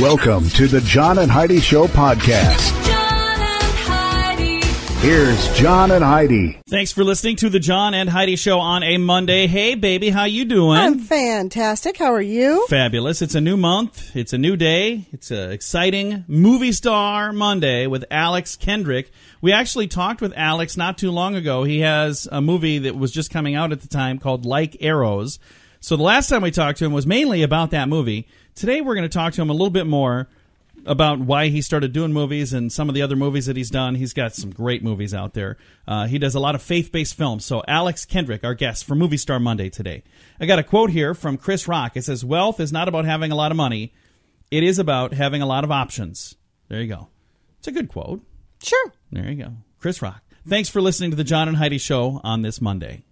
Welcome to the John and Heidi Show podcast. John and Heidi. Here's John and Heidi. Thanks for listening to the John and Heidi Show on a Monday. Hey, baby, how you doing? I'm fantastic. How are you? Fabulous. It's a new month. It's a new day. It's an exciting Movie Star Monday with Alex Kendrick. We actually talked with Alex not too long ago. He has a movie that was just coming out at the time called Like Arrows. So the last time we talked to him was mainly about that movie. Today we're going to talk to him a little bit more about why he started doing movies and some of the other movies that he's done. He's got some great movies out there. He does a lot of faith-based films. So Alex Kendrick, our guest for Movie Star Monday today. I got a quote here from Chris Rock. It says, "Wealth is not about having a lot of money. It is about having a lot of options." There you go. It's a good quote. Sure. There you go. Chris Rock. Thanks for listening to the John and Heidi Show on this Monday.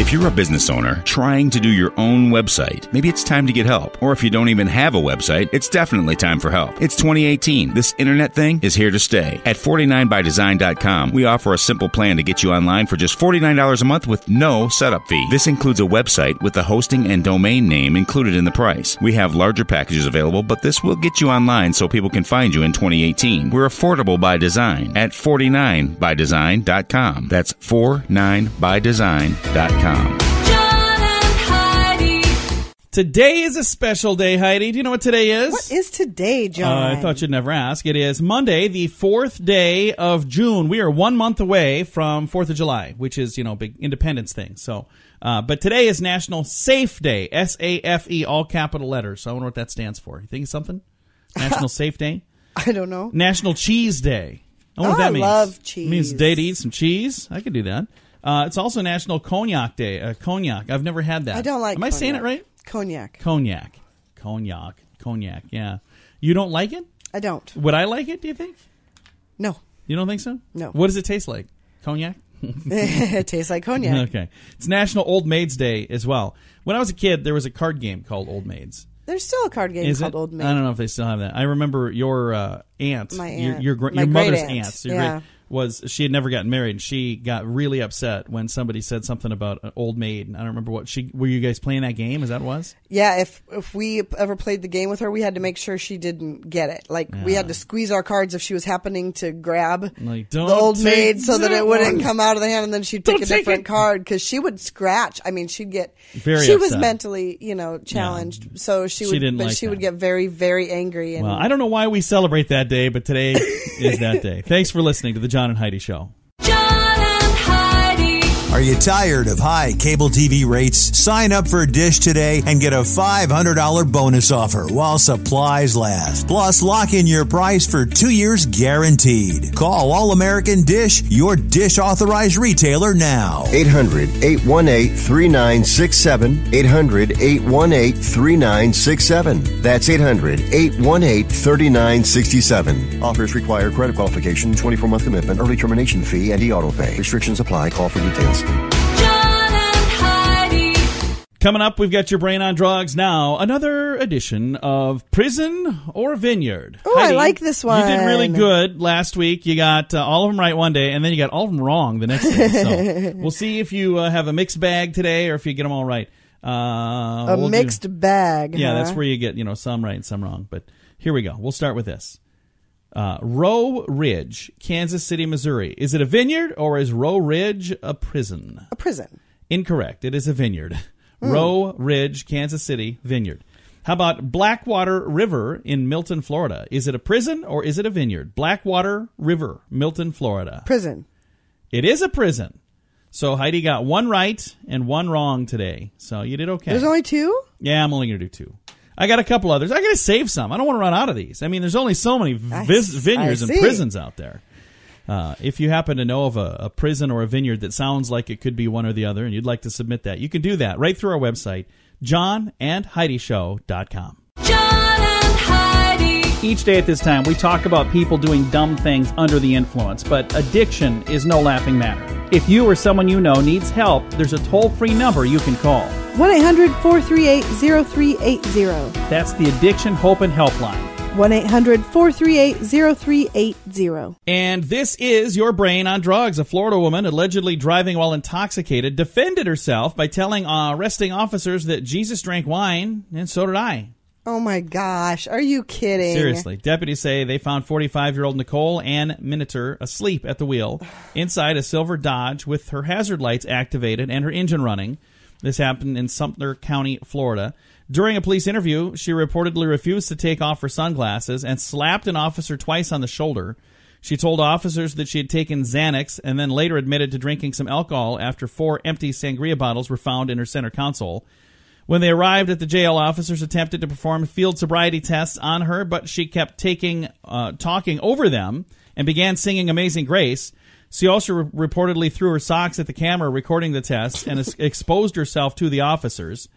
If you're a business owner trying to do your own website, maybe it's time to get help. Or if you don't even have a website, it's definitely time for help. It's 2018. This internet thing is here to stay. At 49bydesign.com, we offer a simple plan to get you online for just $49 a month with no setup fee. This includes a website with the hosting and domain name included in the price. We have larger packages available, but this will get you online so people can find you in 2018. We're affordable by design at 49bydesign.com. That's 49bydesign.com. John and Heidi. Today is a special day, Heidi. Do you know what today is? What is today, John? I thought you'd never ask. It is Monday, the 4th day of June. We are 1 month away from 4th of July, which is, you know, big independence thing. So, but today is National Safe Day. S-A-F-E, all capital letters. So I wonder what that stands for. You think it's something? National Safe Day? I don't know. National Cheese Day. I wonder what that means. I love cheese. It means day to eat some cheese. I could do that. It's also National Cognac Day. Cognac. I've never had that. I don't like cognac. Am I saying it right? Cognac. Cognac. Cognac. Cognac, yeah. You don't like it? I don't. Would I like it, do you think? No. You don't think so? No. What does it taste like? Cognac? It tastes like cognac. Okay. It's National Old Maids Day as well. When I was a kid, there was a card game called Old Maids. There's still a card game called Old Maids. I don't know if they still have that. I remember your aunt. My aunt. Your mother's aunt. Yeah. She had never gotten married, and she got really upset when somebody said something about an old maid. And I don't remember what were you guys playing that game? Is that what it was? Yeah, if we ever played the game with her, we had to make sure she didn't get it. Like, we had to squeeze our cards if she was happening to grab the old maid so that it wouldn't come out of the hand, and then she'd pick a different card because she would scratch. I mean, she'd get very upset. Was mentally, challenged, so she would get very, very angry. And, well, I don't know why we celebrate that day, but today is that day. Thanks for listening to the John and Heidi Show. Are you tired of high cable TV rates? Sign up for Dish today and get a $500 bonus offer while supplies last. Plus, lock in your price for 2 years guaranteed. Call All American Dish, your Dish authorized retailer now. 800-818-3967. 800-818-3967. That's 800-818-3967. Offers require credit qualification, 24-month commitment, early termination fee, and e-auto pay. Restrictions apply. Call for details. John and Heidi. Coming up, we've got your brain on drugs now. Another edition of Prison or Vineyard. Oh, I like this one. You did really good last week. You got all of them right one day, and then you got all of them wrong the next day. So we'll see if you have a mixed bag today or if you get them all right. Mixed bag. Yeah, that's where you get some right and some wrong. But here we go. We'll start with this. Roe Ridge, Kansas City, Missouri. Is it a vineyard or is Roe Ridge a prison? A prison. Incorrect. It is a vineyard. Mm. Roe Ridge, Kansas City, vineyard. How about Blackwater River in Milton, Florida? Is it a prison or is it a vineyard? Blackwater River, Milton, Florida. Prison. It is a prison. So Heidi got one right and one wrong today. So you did okay. There's only two? Yeah, I'm only going to do two. I got a couple others. I got to save some. I don't want to run out of these. I mean, there's only so many vineyards and prisons out there. If you happen to know of a prison or a vineyard that sounds like it could be one or the other and you'd like to submit that, you can do that right through our website, johnandheidishow.com. John and Heidi. Each day at this time, we talk about people doing dumb things under the influence, but addiction is no laughing matter. If you or someone you know needs help, there's a toll-free number you can call. 1-800-438-0380. That's the Addiction Hope and Helpline. 1-800-438-0380. And this is Your Brain on Drugs. A Florida woman allegedly driving while intoxicated defended herself by telling arresting officers that Jesus drank wine and so did I. Oh, my gosh. Are you kidding? Seriously. Deputies say they found 45-year-old Nicole Ann Miniter asleep at the wheel inside a silver Dodge with her hazard lights activated and her engine running. This happened in Sumner County, Florida. During a police interview, she reportedly refused to take off her sunglasses and slapped an officer twice on the shoulder. She told officers that she had taken Xanax and then later admitted to drinking some alcohol after 4 empty sangria bottles were found in her center console. When they arrived at the jail, officers attempted to perform field sobriety tests on her, but she kept talking over them and began singing Amazing Grace. She also reportedly threw her socks at the camera recording the tests and exposed herself to the officers.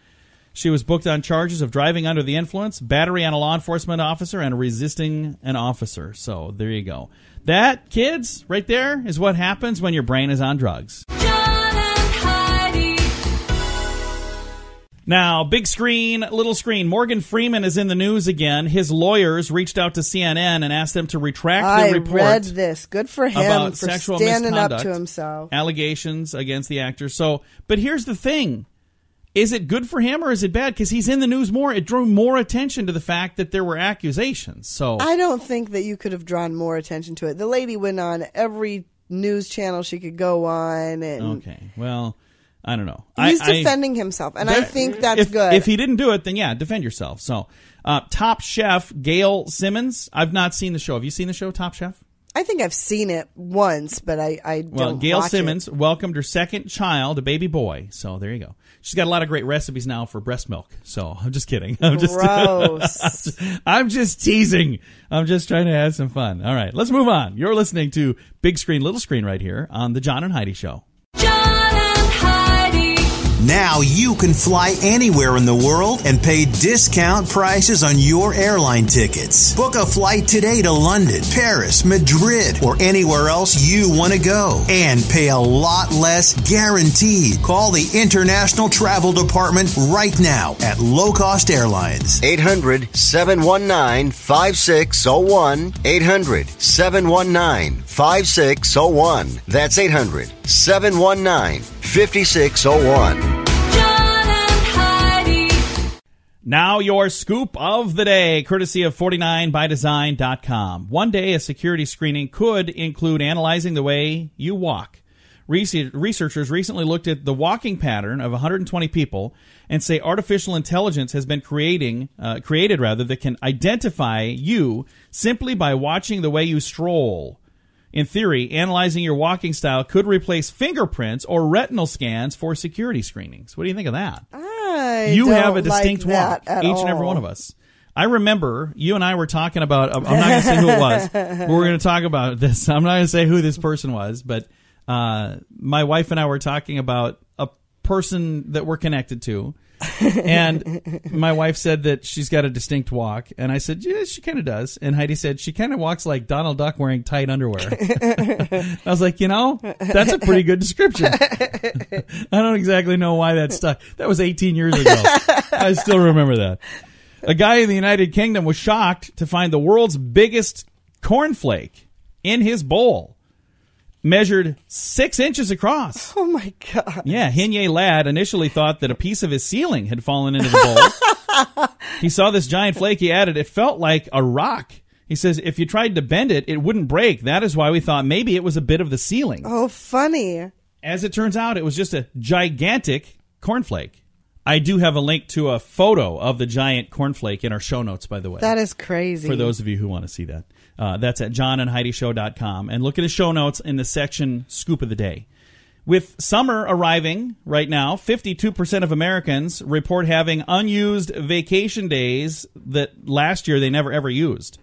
She was booked on charges of driving under the influence, battery on a law enforcement officer, and resisting an officer. So there you go. That, kids, right there is what happens when your brain is on drugs. Now, big screen, little screen. Morgan Freeman is in the news again. His lawyers reached out to CNN and asked them to retract their report. I read this. Good for him about for sexual standing misconduct, up to himself. Allegations against the actor. So, but here's the thing: is it good for him or is it bad? Because he's in the news more. It drew more attention to the fact that there were accusations. So I don't think that you could have drawn more attention to it. The lady went on every news channel she could go on. And okay, well. I don't know. He's defending himself, and I think that's good. If he didn't do it, then yeah, defend yourself. So, Top Chef Gail Simmons. I've not seen the show. Have you seen the show, Top Chef? I think I've seen it once, but I don't. Well, Gail Simmons welcomed her second child, a baby boy. So there you go. She's got a lot of great recipes now for breast milk. So I'm just kidding. I'm just gross. I'm just teasing. I'm just trying to have some fun. All right, let's move on. You're listening to Big Screen, Little Screen right here on the John and Heidi Show. Now you can fly anywhere in the world and pay discount prices on your airline tickets. Book a flight today to London, Paris, Madrid, or anywhere else you want to go. And pay a lot less guaranteed. Call the International Travel Department right now at Low Cost Airlines. 800-719-5601. 800-719-5601. That's 800-719-5601. Now your scoop of the day, courtesy of 49bydesign.com. One day, a security screening could include analyzing the way you walk. Researchers recently looked at the walking pattern of 120 people and say artificial intelligence has been created that can identify you simply by watching the way you stroll. In theory, analyzing your walking style could replace fingerprints or retinal scans for security screenings. What do you think of that? You have a distinct walk, each and every one of us. I remember you and I were talking about, I'm not going to say who it was, but we're going to talk about this. I'm not going to say who this person was, but my wife and I were talking about a person that we're connected to. And my wife said that she's got a distinct walk. And I said, yeah, she kind of does. And Heidi said, she kind of walks like Donald Duck wearing tight underwear. I was like, you know, that's a pretty good description. I don't exactly know why that stuck. That was 18 years ago. I still remember that. A guy in the United Kingdom was shocked to find the world's biggest cornflake in his bowl. Measured 6 inches across. Oh, my God. Yeah, Hinye Ladd initially thought that a piece of his ceiling had fallen into the bowl. He saw this giant flake. He added, it felt like a rock. He says, if you tried to bend it, it wouldn't break. That is why we thought maybe it was a bit of the ceiling. Oh, funny. As it turns out, it was just a gigantic cornflake. I do have a link to a photo of the giant cornflake in our show notes, by the way. That is crazy. For those of you who want to see that. That's at johnandheidishow.com. And look at the show notes in the section Scoop of the Day. With summer arriving right now, 52% of Americans report having unused vacation days that last year they never ever used.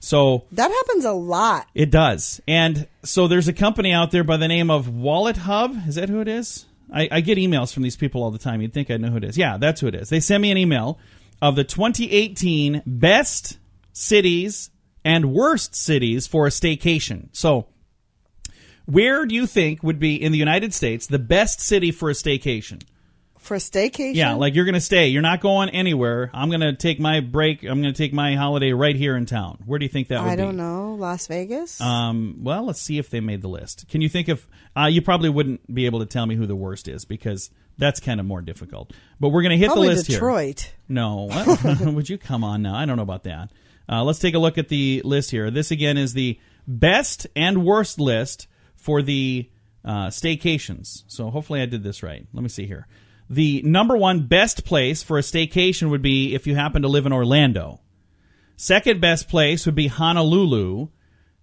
So that happens a lot. It does. And so there's a company out there by the name of Wallet Hub. Is that who it is? I get emails from these people all the time. You'd think I'd know who it is. Yeah, that's who it is. They sent me an email of the 2018 best cities and worst cities for a staycation. So where do you think would be in the United States the best city for a staycation? For a staycation? Yeah, like you're going to stay. You're not going anywhere. I'm going to take my break. I'm going to take my holiday right here in town. Where do you think that would be? I don't know. Las Vegas? Well, let's see if they made the list. Can you think of... you probably wouldn't be able to tell me who the worst is because that's kind of more difficult. But we're going to hit probably the list Detroit. Here. No. What? Would you come on now? I don't know about that. Let's take a look at the list here. This, again, is the best and worst list for the staycations. So hopefully I did this right. Let me see here. The number one best place for a staycation would be if you happen to live in Orlando. Second best place would be Honolulu.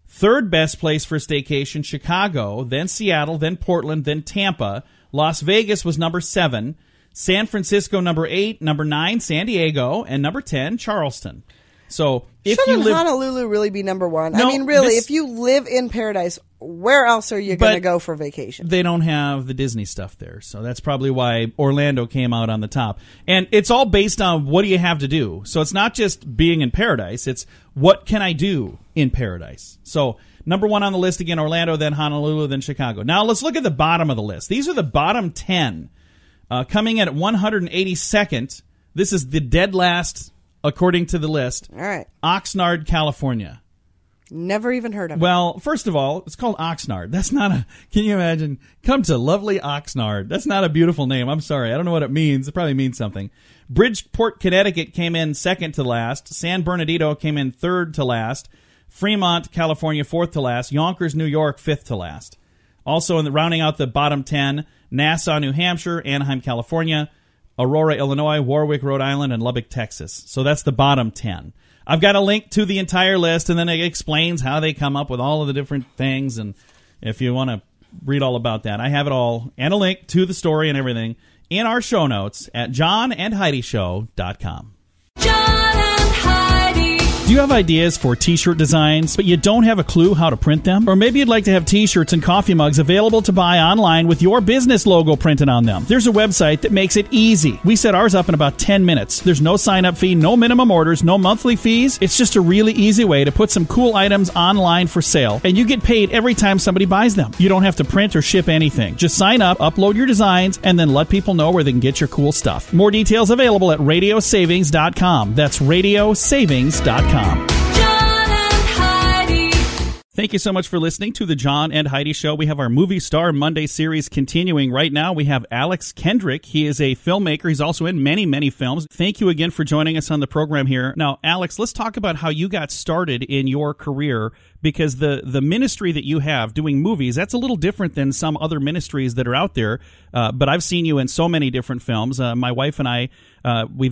Third best place for a staycation, Chicago, then Seattle, then Portland, then Tampa. Las Vegas was number 7. San Francisco, number 8. Number 9, San Diego. And number 10, Charleston. So if shouldn't Honolulu really be number one? No, I mean, really, if you live in Paradise, where else are you going to go for vacation? They don't have the Disney stuff there, so that's probably why Orlando came out on the top. And it's all based on what do you have to do. So it's not just being in Paradise. It's what can I do in Paradise? So number one on the list, again, Orlando, then Honolulu, then Chicago. Now let's look at the bottom of the list. These are the bottom 10. Coming in at 182nd, this is the dead last... according to the list, all right. Oxnard, California. Never even heard of it. Well, first of all, it's called Oxnard. That's not a... Can you imagine? Come to lovely Oxnard. That's not a beautiful name. I'm sorry. I don't know what it means. It probably means something. Bridgeport, Connecticut came in second to last. San Bernardino came in third to last. Fremont, California, fourth to last. Yonkers, New York, fifth to last. Also, in the rounding out the bottom 10, Nassau, New Hampshire, Anaheim, California, Aurora, Illinois, Warwick, Rhode Island, and Lubbock, Texas. So that's the bottom 10. I've got a link to the entire list, and then it explains how they come up with all of the different things. And if you want to read all about that, I have it all and a link to the story and everything in our show notes at johnandheidishow.com. John and Heidi. Do you have ideas for T-shirt designs, but you don't have a clue how to print them? Or maybe you'd like to have T-shirts and coffee mugs available to buy online with your business logo printed on them. There's a website that makes it easy. We set ours up in about 10 minutes. There's no sign-up fee, no minimum orders, no monthly fees. It's just a really easy way to put some cool items online for sale, and you get paid every time somebody buys them. You don't have to print or ship anything. Just sign up, upload your designs, and then let people know where they can get your cool stuff. More details available at radiosavings.com. That's radiosavings.com. John and Heidi. Thank you so much for listening to the John and Heidi Show. We have our Movie Star Monday series continuing right now. We have Alex Kendrick. He is a filmmaker. He's also in many, many films. Thank you again for joining us on the program here. Now, Alex, let's talk about how you got started in your career, because the ministry that you have doing movies, that's a little different than some other ministries that are out there. But I've seen you in so many different films. My wife and I, we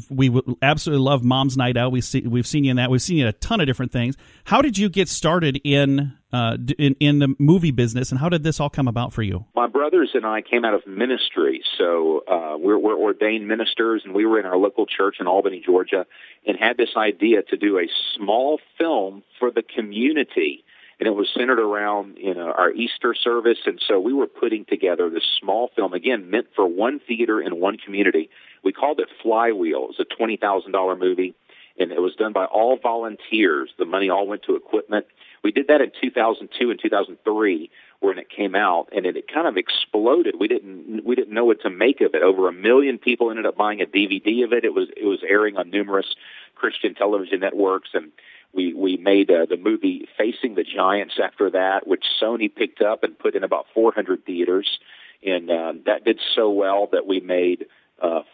absolutely love Mom's Night Out. We've seen you in that. We've seen you in a ton of different things. How did you get started in the movie business, and how did this all come about for you? My brothers and I came out of ministry, so we're ordained ministers, and we were in our local church in Albany, Georgia, and had this idea to do a small film for the community, and it was centered around our Easter service, and so we were putting together this small film, again, meant for one theater in one community. We called it Flywheel. It was a $20,000 movie, and it was done by all volunteers. The money all went to equipment. We did that in 2002 and 2003 when it came out, and it kind of exploded. We didn't know what to make of it. Over 1 million people ended up buying a DVD of it. It was airing on numerous Christian television networks, and we made the movie Facing the Giants after that, which Sony picked up and put in about 400 theaters, and that did so well that we made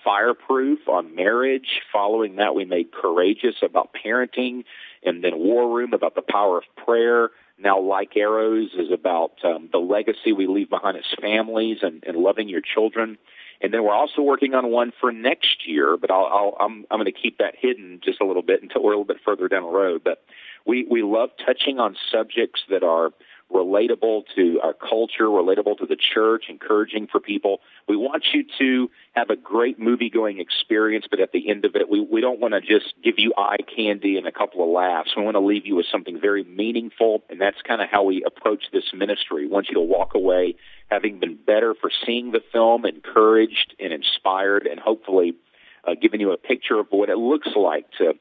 Fireproof on marriage. Following that, we made Courageous about parenting, and then War Room about the power of prayer. Now Like Arrows is about the legacy we leave behind as families and loving your children. And then we're also working on one for next year, but I'm going to keep that hidden just a little bit until we're a little bit further down the road. But we love touching on subjects that are relatable to our culture, relatable to the church, encouraging for people. We want you to have a great movie-going experience, but at the end of it, we don't want to just give you eye candy and a couple of laughs. We want to leave you with something very meaningful, and that's kind of how we approach this ministry. We want you to walk away having been better for seeing the film, encouraged and inspired, and hopefully giving you a picture of what it looks like to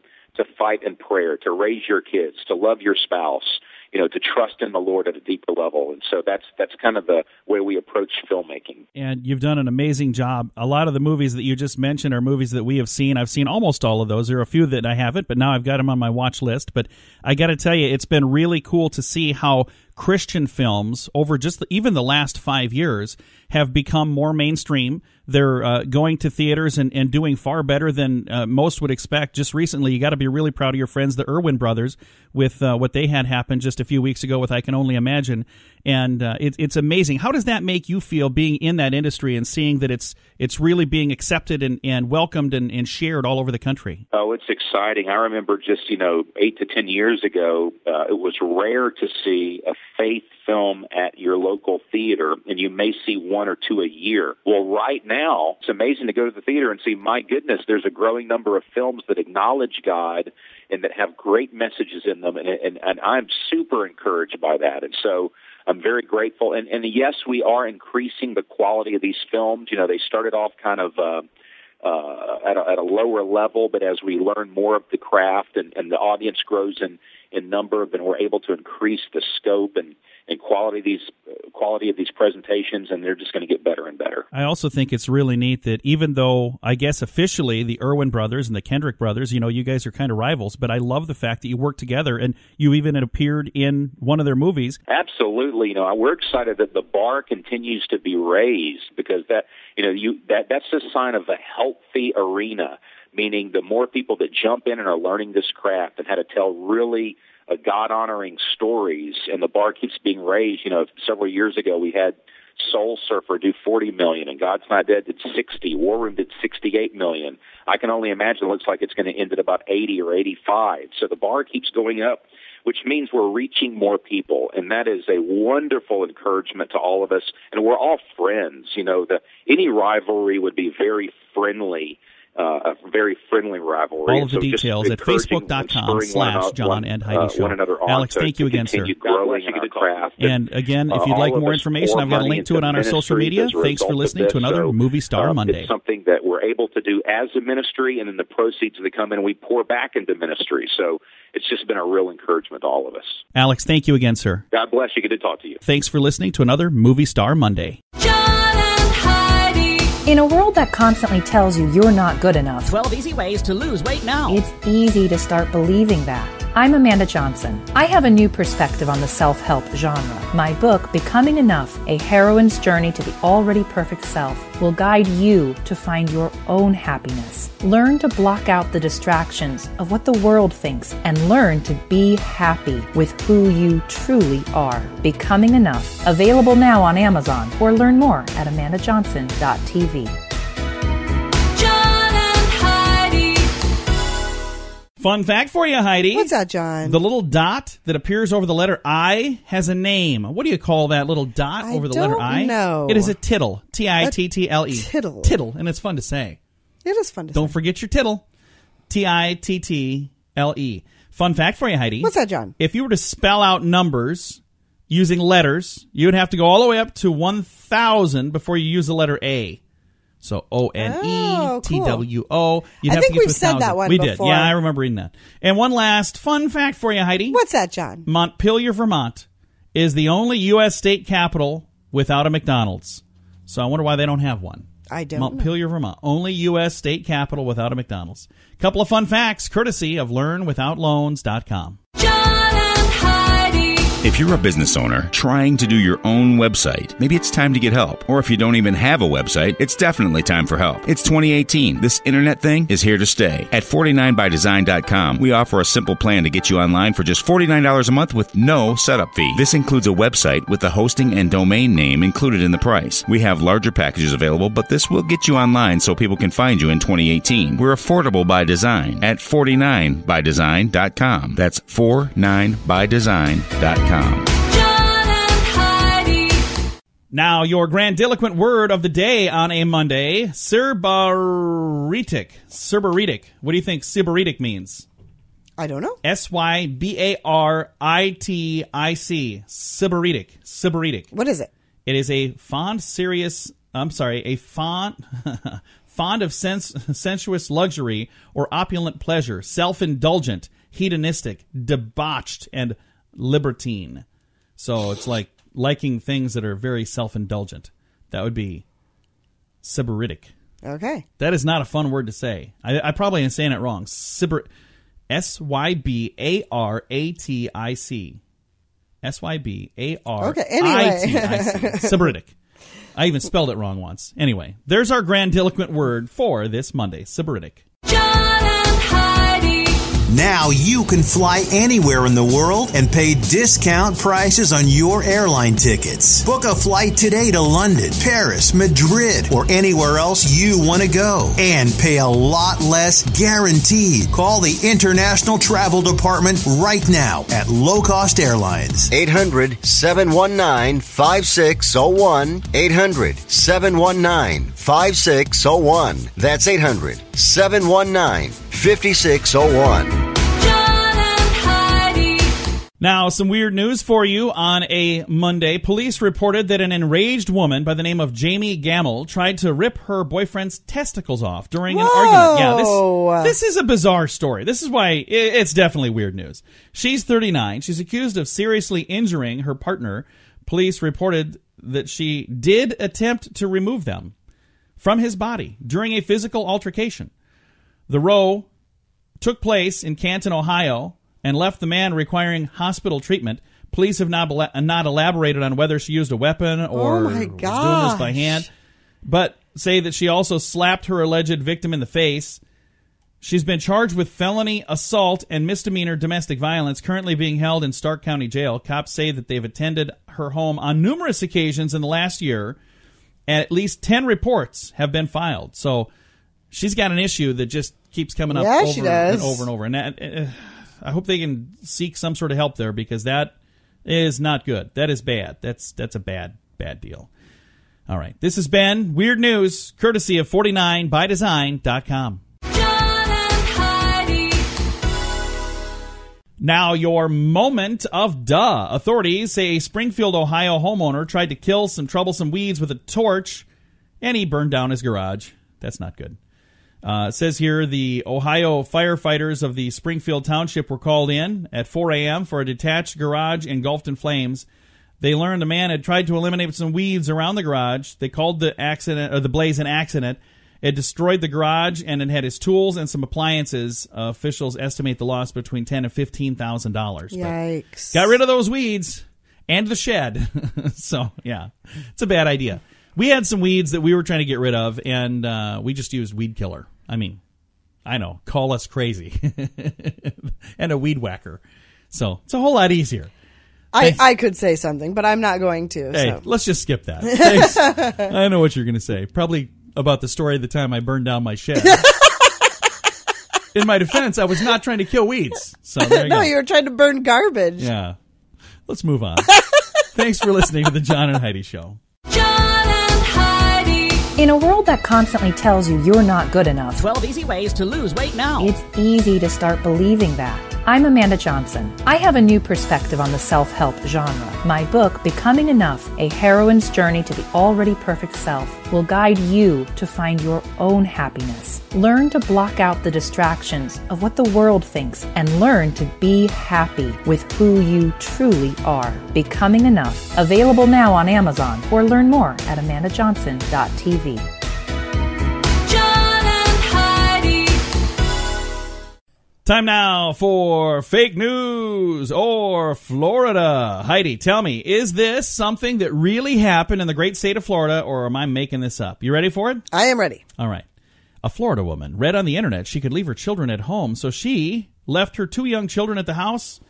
fight in prayer, to raise your kids, to love your spouse, you know, to trust in the Lord at a deeper level. And so that's kind of the way we approach filmmaking. And you've done an amazing job. A lot of the movies that you just mentioned are movies that we have seen. I've seen almost all of those. There are a few that I haven't, but now I've got them on my watch list. But I got to tell you, it's been really cool to see how Christian films over just even the last 5 years have become more mainstream. They're going to theaters and doing far better than most would expect. Just recently, you got to be really proud of your friends, the Irwin brothers, with what they had happen just a few weeks ago with I Can Only Imagine. And it's amazing. How does that make you feel being in that industry and seeing that it's really being accepted and welcomed and shared all over the country? Oh, it's exciting. I remember just, 8 to 10 years ago, it was rare to see a faith film at your local theater, and you may see one or two a year. Well, right now, it's amazing to go to the theater and see, my goodness, there's a growing number of films that acknowledge God and that have great messages in them, and I'm super encouraged by that. And so I'm very grateful. And yes, we are increasing the quality of these films. You know, they started off kind of at a lower level, but as we learn more of the craft and the audience grows in number, then we're able to increase the scope and quality of these presentations, and they're just going to get better and better. I also think it's really neat that even though, I guess officially, the Irwin brothers and the Kendrick brothers, you guys are kind of rivals, but I love the fact that you work together, and you even appeared in one of their movies. Absolutely. We're excited that the bar continues to be raised, because that's a sign of a healthy arena, meaning the more people that jump in and are learning this craft and how to tell really God-honoring stories, and the bar keeps being raised. Several years ago we had Soul Surfer do $40 million, and God's Not Dead did $60 million. War Room did $68 million. I Can Only Imagine looks like it's going to end at about $80 or $85 million. So the bar keeps going up, which means we're reaching more people, and that is a wonderful encouragement to all of us. And we're all friends. Any rivalry would be a very friendly rivalry. All of the details at facebook.com/JohnAndHeidiShow. Alex, thank you again, sir. And again, if you'd like more information, I've got a link to it on our social media. Thanks for listening to another Movie Star Monday. It's something that we're able to do as a ministry, and then the proceeds that come in, we pour back into ministry. So it's just been a real encouragement to all of us. Alex, thank you again, sir. God bless you. Good to talk to you. Thanks for listening to another Movie Star Monday. In a world that constantly tells you you're not good enough, 12 easy ways to lose weight now, it's easy to start believing that. I'm Amanda Johnson. I have a new perspective on the self-help genre. My book, Becoming Enough, A Heroine's Journey to the Already Perfect Self, will guide you to find your own happiness. Learn to block out the distractions of what the world thinks and learn to be happy with who you truly are. Becoming Enough, available now on Amazon, or learn more at amandajohnson.tv. John and Heidi. Fun fact for you, Heidi. What's that, John? The little dot that appears over the letter I has a name. What do you call that little dot over the letter I? I don't know. It is a tittle. T-I-T-T-L-E. Tittle. Tittle, and it's fun to say. It is fun to say. Don't forget your tittle. T-I-T-T-L-E. Fun fact for you, Heidi. What's that, John? If you were to spell out numbers using letters, you would have to go all the way up to 1,000 before you use the letter A. So O-N-E-T-W-O. I think we've said that one before. We did. Yeah, I remember reading that. And one last fun fact for you, Heidi. What's that, John? Montpelier, Vermont is the only U.S. state capital without a McDonald's. So I wonder why they don't have one. I don't know. Montpelier, Vermont. Only U.S. state capital without a McDonald's. Couple of fun facts courtesy of LearnWithoutLoans.com. If you're a business owner trying to do your own website, maybe it's time to get help. Or if you don't even have a website, it's definitely time for help. It's 2018. This internet thing is here to stay. At 49bydesign.com, we offer a simple plan to get you online for just $49 a month with no setup fee. This includes a website with the hosting and domain name included in the price. We have larger packages available, but this will get you online so people can find you in 2018. We're affordable by design at 49bydesign.com. That's 49bydesign.com. John and Heidi. Now, your grandiloquent word of the day on a Monday, sybaritic. Sybaritic. What do you think sybaritic means? I don't know. S-Y-B-A-R-I-T-I-C. Sybaritic. Sybaritic. What is it? It is a fond of sensuous luxury or opulent pleasure, self-indulgent, hedonistic, debauched, and libertine. So it's like liking things that are very self-indulgent. That would be sybaritic. Okay. That is not a fun word to say. I probably am saying it wrong. S-Y-B-A-R-A-T-I-C. S-Y-B-A-R-I-T-I-C. Sybaritic. I even spelled it wrong once. Anyway, there's our grandiloquent word for this Monday, sybaritic. John and Heidi. Now you can fly anywhere in the world and pay discount prices on your airline tickets. Book a flight today to London, Paris, Madrid, or anywhere else you want to go. And pay a lot less guaranteed. Call the International Travel Department right now at Low Cost Airlines. 800-719-5601. 800-719-5601. That's 800-719-5601. Now, some weird news for you on a Monday. Police reported that an enraged woman by the name of Jamie Gamble tried to rip her boyfriend's testicles off during an argument. Yeah, this is a bizarre story. This is why it's definitely weird news. She's 39. She's accused of seriously injuring her partner. Police reported that she did attempt to remove them from his body during a physical altercation. The row took place in Canton, Ohio, and left the man requiring hospital treatment. Police have not elaborated on whether she used a weapon or was doing this by hand, but say that she also slapped her alleged victim in the face. She's been charged with felony assault and misdemeanor domestic violence, currently being held in Stark County Jail. Cops say that they've attended her home on numerous occasions in the last year, and at least 10 reports have been filed. So she's got an issue that just keeps coming up over and over. And that... I hope they can seek some sort of help there, because that is not good. That is bad. That's a bad deal. All right. This has been Weird News, courtesy of 49bydesign.com. John and Heidi. Now your moment of duh. Authorities say a Springfield, Ohio homeowner tried to kill some troublesome weeds with a torch, and he burned down his garage. That's not good. It says here the Ohio firefighters of the Springfield Township were called in at 4 a.m. for a detached garage engulfed in flames. They learned the man had tried to eliminate some weeds around the garage. They called the blaze an accident. It destroyed the garage, and it had his tools and some appliances. Officials estimate the loss between $10,000 and $15,000. Yikes. Got rid of those weeds and the shed. So, yeah, it's a bad idea. We had some weeds that we were trying to get rid of, and we just used weed killer. I mean, I know, call us crazy. And a weed whacker. So it's a whole lot easier. I could say something, but I'm not going to. Hey, let's just skip that. Thanks. I know what you're going to say. Probably about the story of the time I burned down my shed. In my defense, I was not trying to kill weeds. So there you go. No, you were trying to burn garbage. Yeah. Let's move on. Thanks for listening to the John and Heidi Show. In a world that constantly tells you you're not good enough, 12 easy ways to lose weight now. It's easy to start believing that. I'm Amanda Johnson. I have a new perspective on the self-help genre. My book, Becoming Enough, A Heroine's Journey to the Already Perfect Self, will guide you to find your own happiness. Learn to block out the distractions of what the world thinks and learn to be happy with who you truly are. Becoming Enough, available now on Amazon, or learn more at amandajohnson.tv. Time now for fake news or Florida. Heidi, tell me, is this something that really happened in the great state of Florida, or am I making this up? You ready for it? I am ready. All right. A Florida woman read on the internet she could leave her children at home, so she left her two young children at the house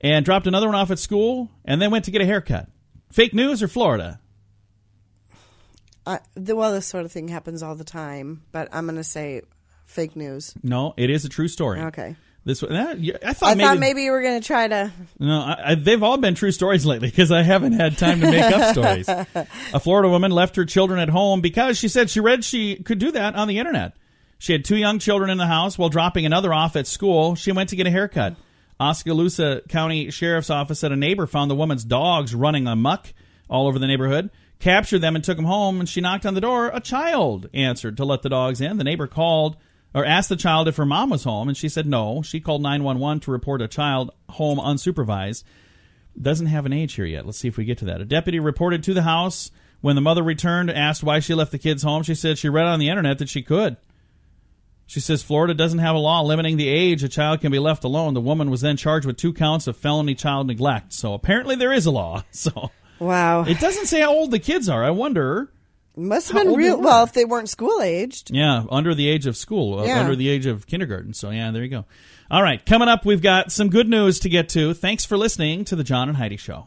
and dropped another one off at school and then went to get a haircut. Fake news or Florida? Well, this sort of thing happens all the time, but I'm going to say... fake news. No, it is a true story. Okay. I thought maybe you were going to try to... No, they've all been true stories lately because I haven't had time to make up stories. A Florida woman left her children at home because she said she read she could do that on the internet. She had two young children in the house while dropping another off at school. She went to get a haircut. Oskaloosa County Sheriff's Office said a neighbor found the woman's dogs running amok all over the neighborhood, captured them and took them home, and she knocked on the door. A child answered to let the dogs in. The neighbor called... or asked the child if her mom was home, and she said no. She called 911 to report a child home unsupervised. Doesn't have an age here yet. Let's see if we get to that. A deputy reported to the house when the mother returned, asked why she left the kids home. She said she read on the internet that she could. She says Florida doesn't have a law limiting the age a child can be left alone. The woman was then charged with 2 counts of felony child neglect. So apparently there is a law. So wow. It doesn't say how old the kids are. I wonder. Must have been real. Well, if they weren't school aged. Yeah, under the age of school, under the age of kindergarten. So yeah, there you go. All right, coming up, we've got some good news to get to. Thanks for listening to the John and Heidi Show.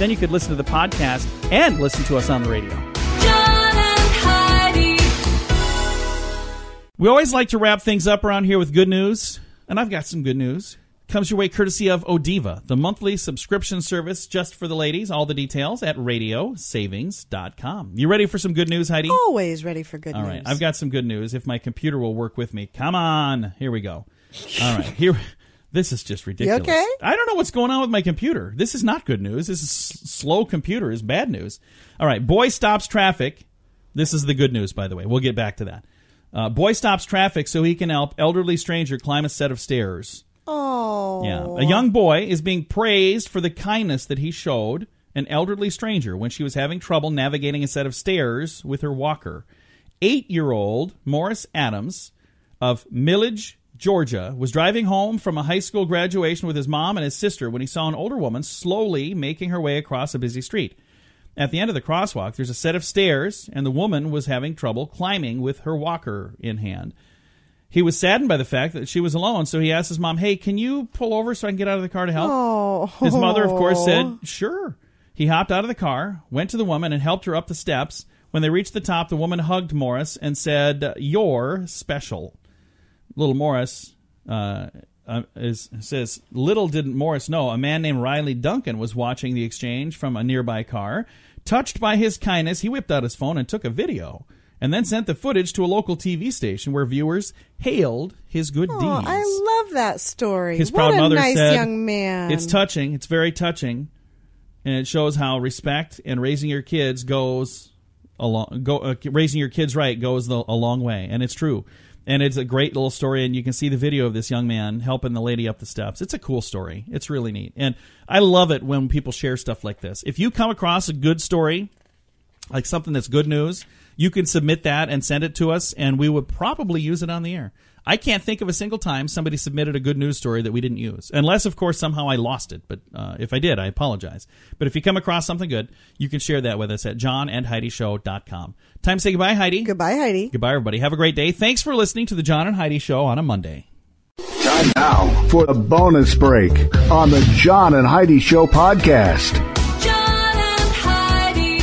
Then you could listen to the podcast and listen to us on the radio. John and Heidi. We always like to wrap things up around here with good news, and I've got some good news. Comes your way courtesy of Odiva, the monthly subscription service just for the ladies. All the details at radiosavings.com. You ready for some good news, Heidi? Always ready for good news. All right, I've got some good news. If my computer will work with me. Come on. Here we go. All right, here... This is just ridiculous. You okay? I don't know what's going on with my computer. This is not good news. This is slow computer is bad news. All right. Boy stops traffic. This is the good news, by the way. We'll get back to that. Boy stops traffic so he can help elderly stranger climb a set of stairs. Oh. Yeah. A young boy is being praised for the kindness that he showed an elderly stranger when she was having trouble navigating a set of stairs with her walker. 8-year-old Morris Adams of Millage, Georgia, was driving home from a high school graduation with his mom and his sister when he saw an older woman slowly making her way across a busy street. At the end of the crosswalk, there's a set of stairs, and the woman was having trouble climbing with her walker in hand. He was saddened by the fact that she was alone, so he asked his mom, "Hey, can you pull over so I can get out of the car to help?" Oh. His mother, of course, said, "Sure." He hopped out of the car, went to the woman, and helped her up the steps. When they reached the top, the woman hugged Morris and said, "You're special." Little Morris says, little didn't Morris know, a man named Riley Duncan was watching the exchange from a nearby car. Touched by his kindness, he whipped out his phone and took a video and then sent the footage to a local TV station where viewers hailed his good deeds. I love that story. His proud mother said, "What a nice young man." It's touching. It's very touching. And it shows how respect and raising your kids goes along. Raising your kids right goes a long way. And it's true. And it's a great little story, and you can see the video of this young man helping the lady up the steps. It's a cool story. It's really neat. And I love it when people share stuff like this. If you come across a good story, like something that's good news, you can submit that and send it to us, and we would probably use it on the air. I can't think of a single time somebody submitted a good news story that we didn't use. Unless, of course, somehow I lost it. But if I did, I apologize. But if you come across something good, you can share that with us at johnandheidishow.com. Time to say goodbye, Heidi. Goodbye, Heidi. Goodbye, everybody. Have a great day. Thanks for listening to the John and Heidi Show on a Monday. Time now for a bonus break on the John and Heidi Show podcast. John and Heidi.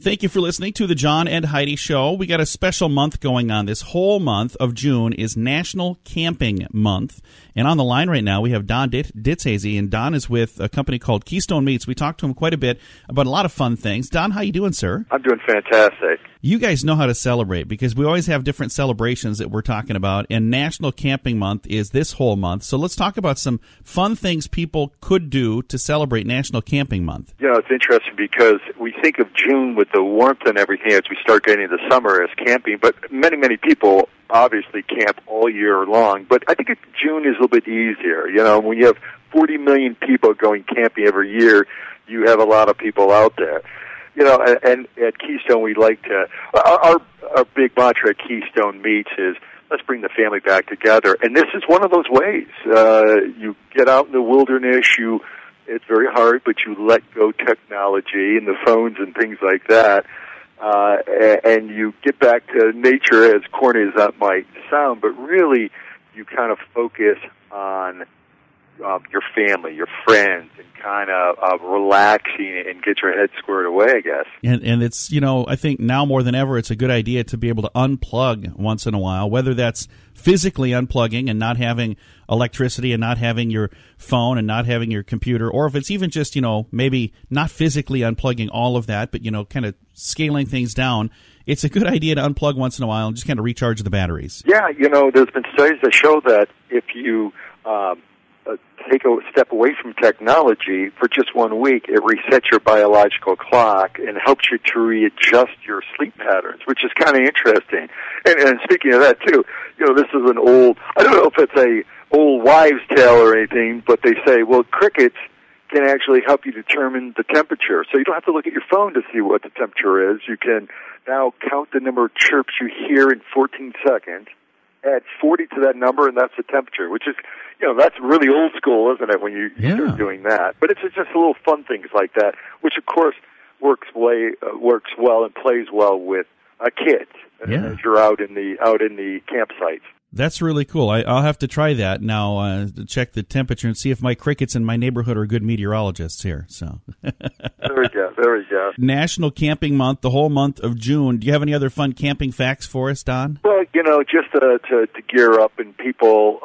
Thank you for listening to the John and Heidi Show. We got a special month going on. This whole month of June is National Camping Month. And on the line right now, we have Don Ditzhazy, and Don is with a company called Keystone Meats. We talked to him quite a bit about a lot of fun things. Don, how you doing, sir? I'm doing fantastic. You guys know how to celebrate because we always have different celebrations that we're talking about, and National Camping Month is this whole month. So let's talk about some fun things people could do to celebrate National Camping Month. You know, it's interesting because we think of June with the warmth and everything as we start getting into summer as camping, but many, many people obviously camp all year long, but I think June is a little bit easier. You know, when you have 40 million people going camping every year, you have a lot of people out there. You know, and at Keystone, we like to, our big mantra at Keystone Meats is, let's bring the family back together. And this is one of those ways. You get out in the wilderness, it's very hard, but you let go technology and the phones and things like that. And you get back to nature, as corny as that might sound, but really you kind of focus on your family, your friends, and kind of relaxing and get your head squared away, I guess. And it's, you know, I think now more than ever, it's a good idea to be able to unplug once in a while, whether that's physically unplugging and not having electricity and not having your phone and not having your computer, or if it's even just, you know, maybe not physically unplugging all of that, but, you know, kind of scaling things down. It's a good idea to unplug once in a while and just kind of recharge the batteries. Yeah, you know, there's been studies that show that if you take a step away from technology for just 1 week, it resets your biological clock and helps you to readjust your sleep patterns, which is kind of interesting. And speaking of that, too, you know, this is an old, I don't know if it's a old wives' tale or anything, but they say, well, crickets can actually help you determine the temperature. So you don't have to look at your phone to see what the temperature is. You can now count the number of chirps you hear in 14 seconds, add 40 to that number, and that's the temperature, which is, you know, that's really old school, isn't it, when you start doing that. But it's just little fun things like that, which, of course, works well and plays well with kids as you're out in the campsites. That's really cool. I'll have to try that now, check the temperature and see if my crickets in my neighborhood are good meteorologists here. So There we go. National Camping Month, the whole month of June. Do you have any other fun camping facts for us, Don? Well, you know, just to gear up and people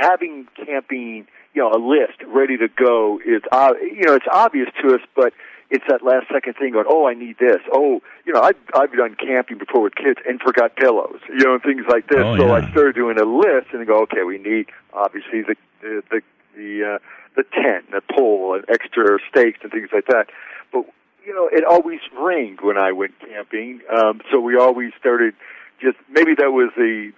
having camping, you know, a list ready to go is, you know, it's obvious to us, but it's that last second thing going, oh, I need this. Oh, you know, I've done camping before with kids and forgot pillows, you know, and things like this. Oh, yeah. So I started doing a list and I go, okay, we need obviously the tent, and the pole, and extra stakes and things like that. But you know, it always rained when I went camping, so we always started just maybe that was the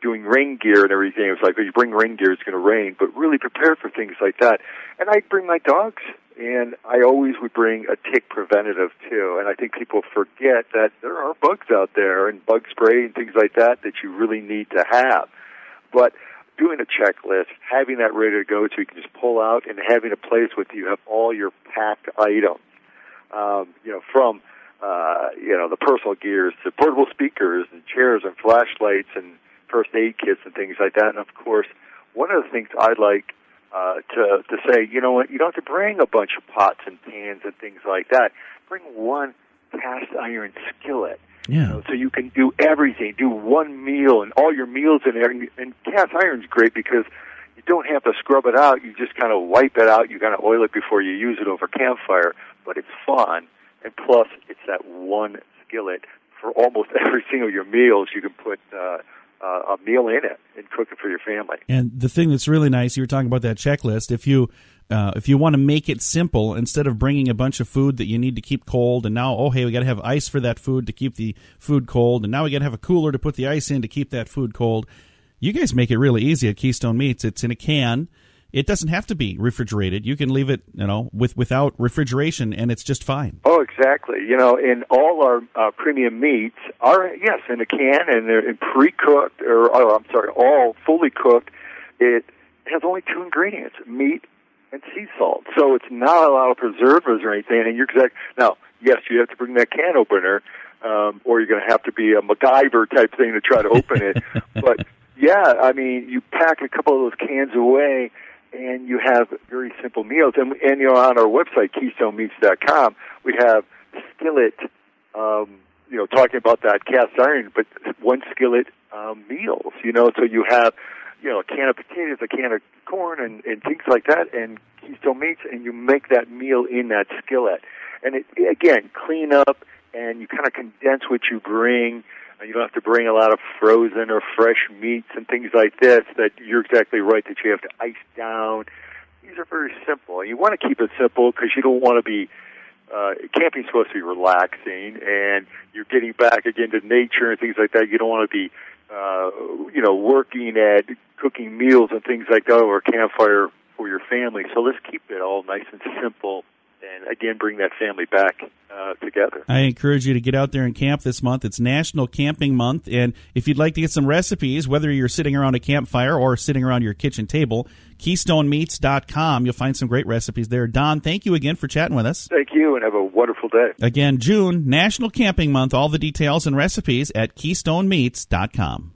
doing rain gear and everything. It was like, well, you bring rain gear, it's going to rain, but really prepare for things like that. And I'd bring my dogs. And I always would bring a tick preventative, too. And I think people forget that there are bugs out there and bug spray and things like that that you really need to have. But doing a checklist, having that ready to go so you can just pull out and having a place with you have all your packed items, you know, from, you know, the personal gears to portable speakers and chairs and flashlights and first aid kits and things like that. And, of course, one of the things I like to say, you know what, you don't have to bring a bunch of pots and pans and things like that. Bring one cast iron skillet, you know, so you can do everything, do one meal and all your meals in there. And cast iron's great because you don't have to scrub it out. You just kind of wipe it out. You kind of oil it before you use it over campfire. But it's fun, and plus it's that one skillet for almost every single of your meals. You can put a meal in it and cook it for your family. And the thing that's really nice, you were talking about that checklist, if you want to make it simple, instead of bringing a bunch of food that you need to keep cold, and now, oh, hey, we got to have ice for that food to keep the food cold, and now we got to have a cooler to put the ice in to keep that food cold. You guys make it really easy at Keystone Meats. It's in a can. It doesn't have to be refrigerated. You can leave it, you know, without refrigeration, and it's just fine. Oh, exactly. You know, in all our premium meats are, yes, in a can, and they're pre-cooked, or all fully cooked. It has only two ingredients, meat and sea salt. So it's not a lot of preservatives or anything. And you're exact. Now, yes, you have to bring that can opener, or you're going to have to be a MacGyver type thing to try to open it. But, yeah, I mean, you pack a couple of those cans away, and you have very simple meals. And you know, on our website, KeystoneMeats.com, we have skillet, you know, talking about that cast iron, but one skillet meals, you know. So you have, you know, a can of potatoes, a can of corn, and things like that, and Keystone Meats, and you make that meal in that skillet. And, it, again, clean up, and you kind of condense what you bring. You don't have to bring a lot of frozen or fresh meats and things like this that you're exactly right that you have to ice down. These are very simple. You want to keep it simple because you don't want to be camping's supposed to be relaxing, and you're getting back again to nature and things like that. You don't want to be, you know, working at cooking meals and things like that over a campfire for your family. So let's keep it all nice and simple. And, again, bring that family back together. I encourage you to get out there and camp this month. It's National Camping Month. And if you'd like to get some recipes, whether you're sitting around a campfire or sitting around your kitchen table, KeystoneMeats.com. You'll find some great recipes there. Don, thank you again for chatting with us. Thank you, and have a wonderful day. Again, June, National Camping Month. All the details and recipes at KeystoneMeats.com.